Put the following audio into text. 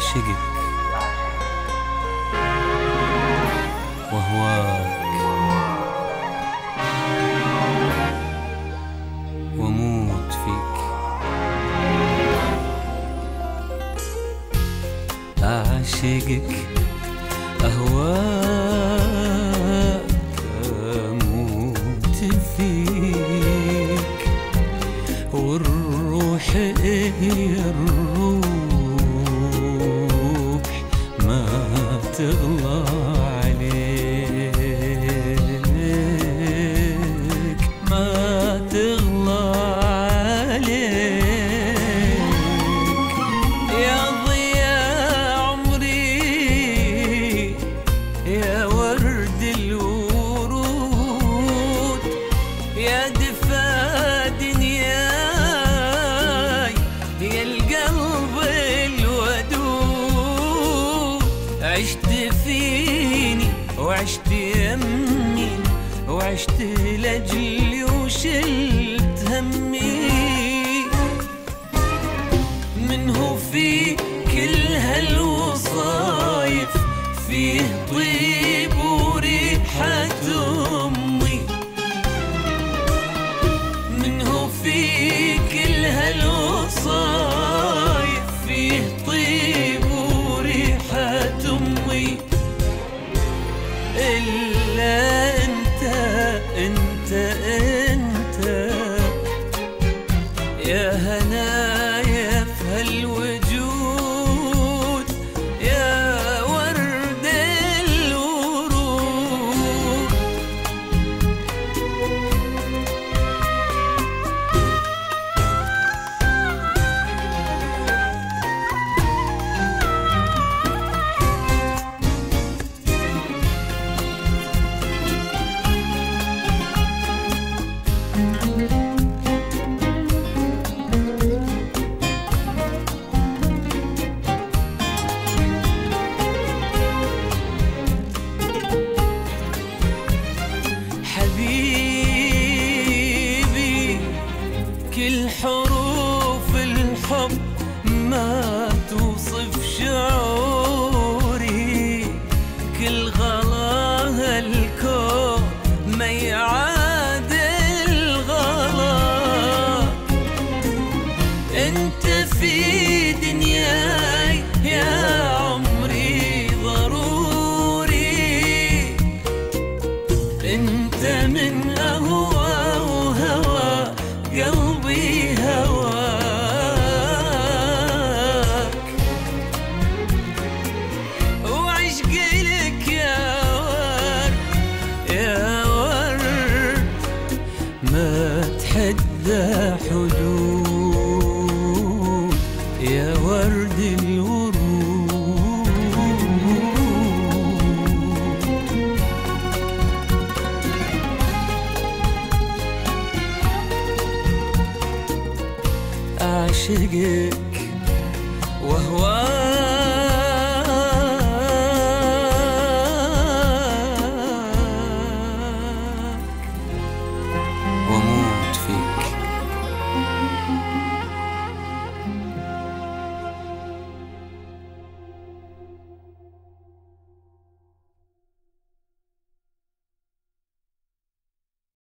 يعشقك وهواك وأموت فيك. أعشقك أهواك أموت فيك والروح إيه الروح ما تغلى عليك ما تغلى عليك يا ضياء عمري يا ورد الورود يا دفا دنياي يا القلب الودود. عشت فيني وعشت يمي وعشت لأجلي وشلت همي منه في كل هالوصايف فيه طيب وريحة أمي منه في كل هالوصايف فيه طيب وريحة أمي. إلا أنت أنت أنت يا هنايا في هالوجود يا ورد الورود. حبيبي كل حروف الحب ما توصف شعوري كل غلاها الكون ما يعادل غلاك. انت في دنياي يا عمري ضروري انت من قلبي هواك وعشقي لك يا ورد ما تحدى حدود يا ورد أعشقك وهو